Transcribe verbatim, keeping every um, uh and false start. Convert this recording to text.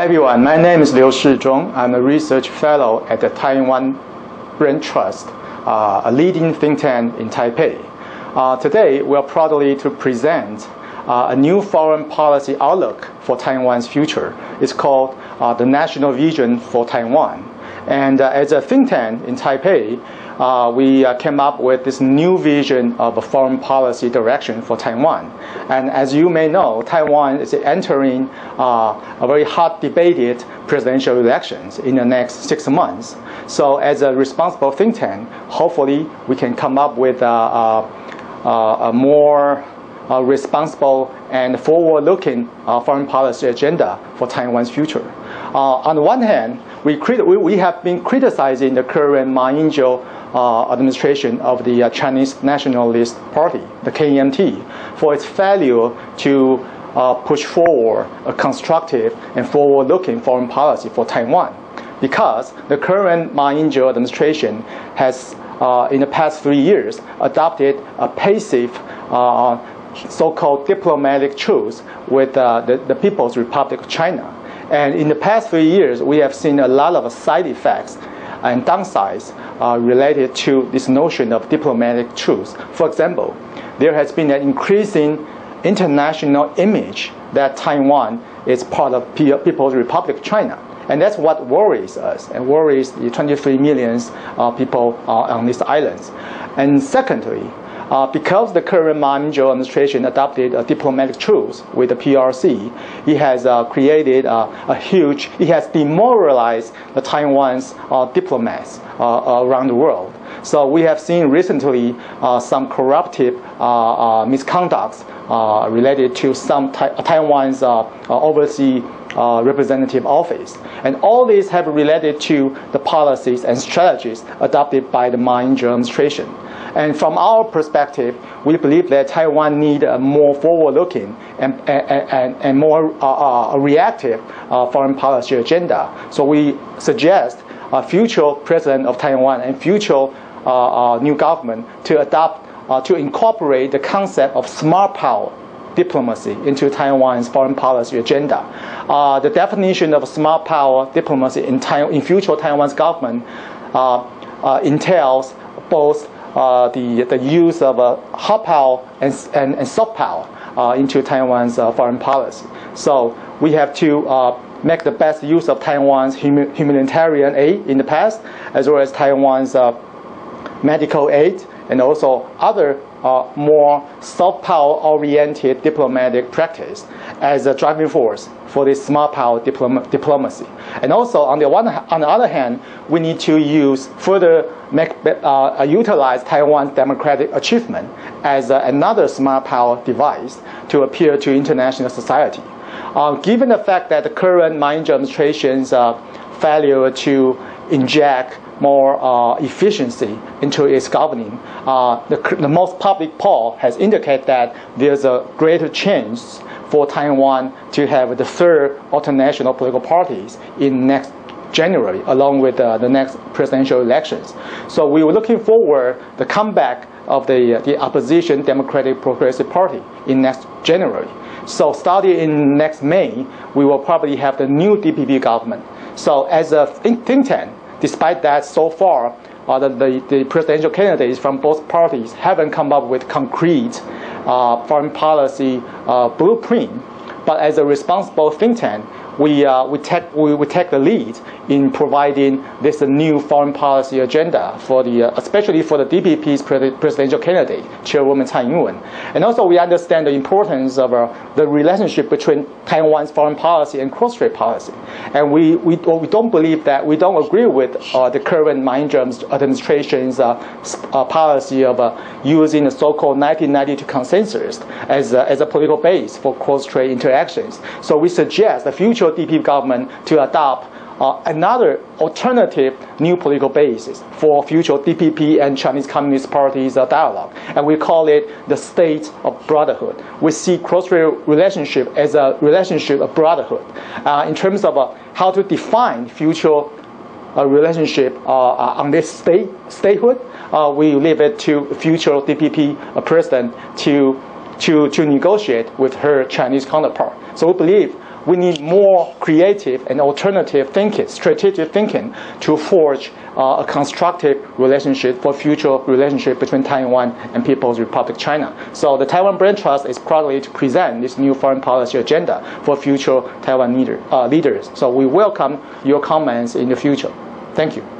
Hi everyone, my name is Liu Shih-chung. I'm a research fellow at the Taiwan Brain Trust, uh, a leading think tank in Taipei. Uh, today, we are proudly to present uh, a new foreign policy outlook for Taiwan's future. It's called uh, the National Vision for Taiwan. And uh, as a think tank in Taipei, Uh, we uh, came up with this new vision of a foreign policy direction for Taiwan. And as you may know, Taiwan is entering uh, a very hot debated presidential elections in the next six months. So as a responsible think tank, hopefully we can come up with a, a, a more uh, responsible and forward-looking uh, foreign policy agenda for Taiwan's future. Uh, on the one hand, we, we, we have been criticizing the current Ma Ying-jeou uh, administration of the uh, Chinese Nationalist Party, the K M T, for its failure to uh, push forward a constructive and forward-looking foreign policy for Taiwan, because the current Ma Ying-jeou administration has, uh, in the past three years, adopted a passive uh, so-called diplomatic truce with uh, the, the People's Republic of China. And in the past three years, we have seen a lot of side effects and downsides uh, related to this notion of diplomatic truce. For example, there has been an increasing international image that Taiwan is part of the People's Republic of China. And that's what worries us and worries the twenty-three million uh, people uh, on these islands. And secondly, Uh, because the current Ma Ying-jeou administration adopted a diplomatic truce with the P R C, it has uh, created uh, a huge, it has demoralized the Taiwan's uh, diplomats uh, around the world. So we have seen recently uh, some corruptive uh, uh, misconducts uh, related to some ta Taiwan's uh, overseas uh, representative office. And all these have related to the policies and strategies adopted by the Ma Ying-jeou administration. And from our perspective, we believe that Taiwan needs a more forward-looking and, and, and, and more uh, uh, reactive uh, foreign policy agenda. So we suggest a future president of Taiwan and future uh, uh, new government to adopt, uh, to incorporate the concept of smart power diplomacy into Taiwan's foreign policy agenda. Uh, the definition of smart power diplomacy in, in future Taiwan's government uh, uh, entails both Uh, the, the use of uh, hard power and, and, and soft power uh, into Taiwan's uh, foreign policy. So we have to uh, make the best use of Taiwan's hum humanitarian aid in the past, as well as Taiwan's uh, medical aid, and also other uh, more soft power-oriented diplomatic practice as a driving force for this smart power diploma diplomacy. And also, on the one, on the other hand, we need to use further make uh, utilize Taiwan's democratic achievement as uh, another smart power device to appeal to international society. Uh, given the fact that the current Ma Ying-jeou administration's uh, failure to inject more uh, efficiency into its governing, Uh, the, the most public poll has indicated that there's a greater chance for Taiwan to have the third international political parties in next January, along with uh, the next presidential elections. So we were looking forward the comeback of the, the opposition Democratic Progressive Party in next January. So starting in next May, we will probably have the new D P P government. So as a think tank, despite that, so far, uh, the, the, the presidential candidates from both parties haven't come up with concrete uh, foreign policy uh, blueprint. But as a responsible think tank, we, uh, we, take, we, we take the lead in providing this new foreign policy agenda, for the, uh, especially for the D P P's presidential candidate, Chairwoman Tsai Ing-wen. And also we understand the importance of uh, the relationship between Taiwan's foreign policy and cross-strait policy. And we, we, we don't believe that, we don't agree with uh, the current Ma Ying-jeou's administration's uh, uh, policy of uh, using the so-called nineteen ninety-two consensus as, uh, as a political base for cross-strait interactions. So we suggest the future D P P government to adopt uh, another alternative new political basis for future D P P and Chinese Communist Party's uh, dialogue. And we call it the state of brotherhood. We see cross-strait relationship as a relationship of brotherhood uh, in terms of uh, how to define future uh, relationship uh, on this state, statehood. Uh, we leave it to future D P P uh, president to, to, to negotiate with her Chinese counterpart. So we believe we need more creative and alternative thinking, strategic thinking, to forge uh, a constructive relationship for future relationship between Taiwan and People's Republic of China. So the Taiwan Brain Trust is proudly to present this new foreign policy agenda for future Taiwan leader, uh, leaders. So we welcome your comments in the future. Thank you.